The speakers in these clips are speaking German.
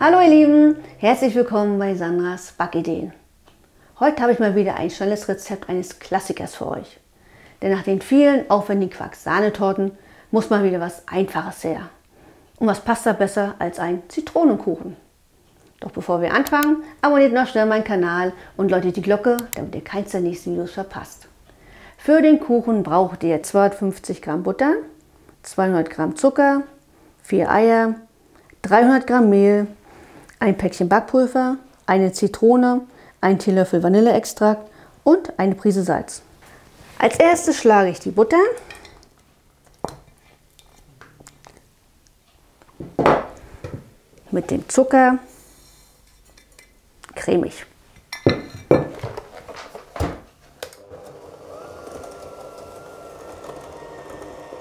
Hallo ihr Lieben, herzlich willkommen bei Sandra's Backideen. Heute habe ich mal wieder ein schnelles Rezept eines Klassikers für euch. Denn nach den vielen aufwendigen Quark-Sahnetorten muss mal wieder was Einfaches her. Und was passt da besser als ein Zitronenkuchen? Doch bevor wir anfangen, abonniert noch schnell meinen Kanal und läutet die Glocke, damit ihr keins der nächsten Videos verpasst. Für den Kuchen braucht ihr 250 Gramm Butter, 200 Gramm Zucker, 4 Eier, 300 Gramm Mehl, ein Päckchen Backpulver, eine Zitrone, ein Teelöffel Vanilleextrakt und eine Prise Salz. Als erstes schlage ich die Butter mit dem Zucker cremig.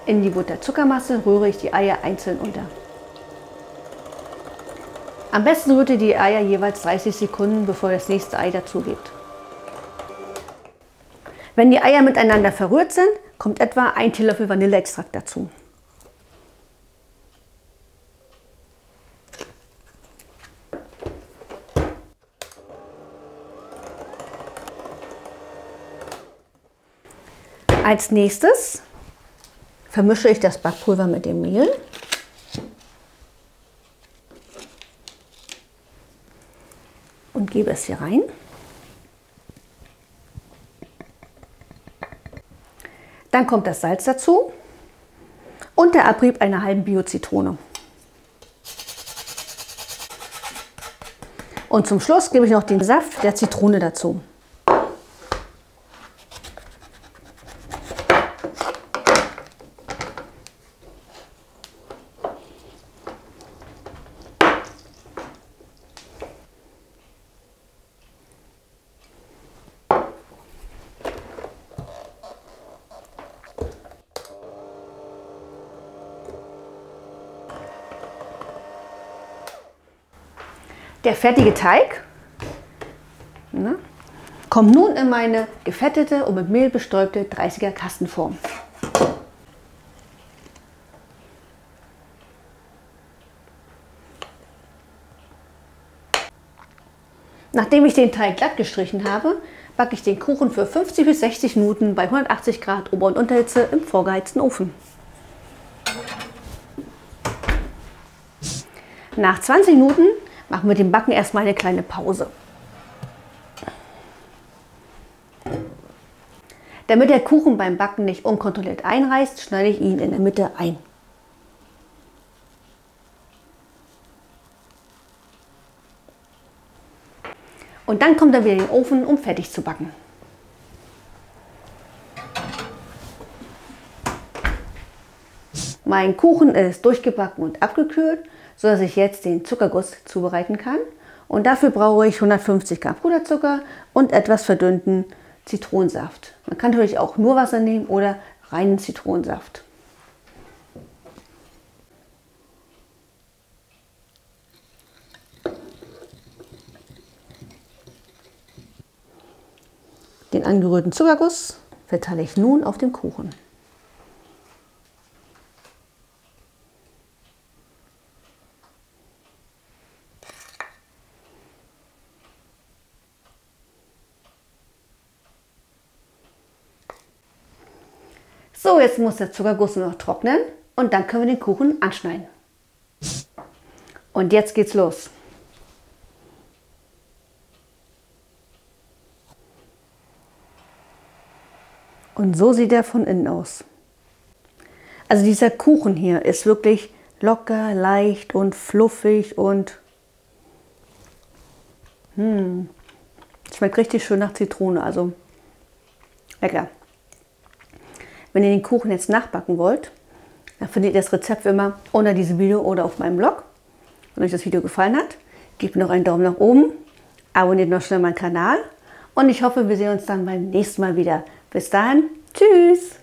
In die Butterzuckermasse rühre ich die Eier einzeln unter. Am besten rührt ihr die Eier jeweils 30 Sekunden, bevor ihr das nächste Ei dazugebt. Wenn die Eier miteinander verrührt sind, kommt etwa ein Teelöffel Vanilleextrakt dazu. Als nächstes vermische ich das Backpulver mit dem Mehl. Und gebe es hier rein. Dann kommt das Salz dazu und der Abrieb einer halben Bio-Zitrone. Und zum Schluss gebe ich noch den Saft der Zitrone dazu. Der fertige Teig kommt nun in meine gefettete und mit Mehl bestäubte 30er Kastenform. Nachdem ich den Teig glatt gestrichen habe, backe ich den Kuchen für 50 bis 60 Minuten bei 180 Grad Ober- und Unterhitze im vorgeheizten Ofen. Nach 20 Minuten machen wir dem Backen erstmal eine kleine Pause. Damit der Kuchen beim Backen nicht unkontrolliert einreißt, schneide ich ihn in der Mitte ein. Und dann kommt er wieder in den Ofen, um fertig zu backen. Mein Kuchen ist durchgebacken und abgekühlt, sodass ich jetzt den Zuckerguss zubereiten kann. Und dafür brauche ich 150 Gramm Puderzucker und etwas verdünnten Zitronensaft. Man kann natürlich auch nur Wasser nehmen oder reinen Zitronensaft. Den angerührten Zuckerguss verteile ich nun auf dem Kuchen. So, jetzt muss der Zuckerguss nur noch trocknen und dann können wir den Kuchen anschneiden. Und jetzt geht's los. Und so sieht er von innen aus. Also dieser Kuchen hier ist wirklich locker, leicht und fluffig und schmeckt richtig schön nach Zitrone, also lecker. Wenn ihr den Kuchen jetzt nachbacken wollt, dann findet ihr das Rezept wie immer unter diesem Video oder auf meinem Blog. Wenn euch das Video gefallen hat, gebt mir noch einen Daumen nach oben, abonniert noch schnell meinen Kanal und ich hoffe, wir sehen uns dann beim nächsten Mal wieder. Bis dahin, tschüss!